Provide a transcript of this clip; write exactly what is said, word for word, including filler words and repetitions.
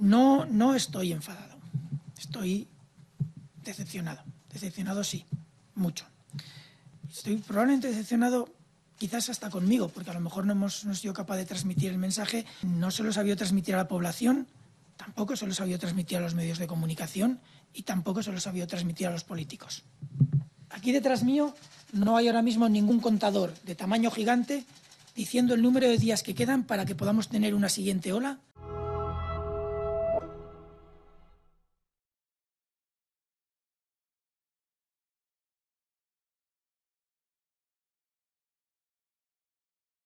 No, no estoy enfadado, estoy decepcionado, decepcionado sí, mucho. Estoy probablemente decepcionado quizás hasta conmigo, porque a lo mejor no hemos no he sido capaz de transmitir el mensaje, no se lo he sabido transmitir a la población, tampoco se lo he sabido transmitir a los medios de comunicación y tampoco se lo he sabido transmitir a los políticos. Aquí detrás mío no hay ahora mismo ningún contador de tamaño gigante diciendo el número de días que quedan para que podamos tener una siguiente ola